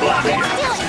Let's do it!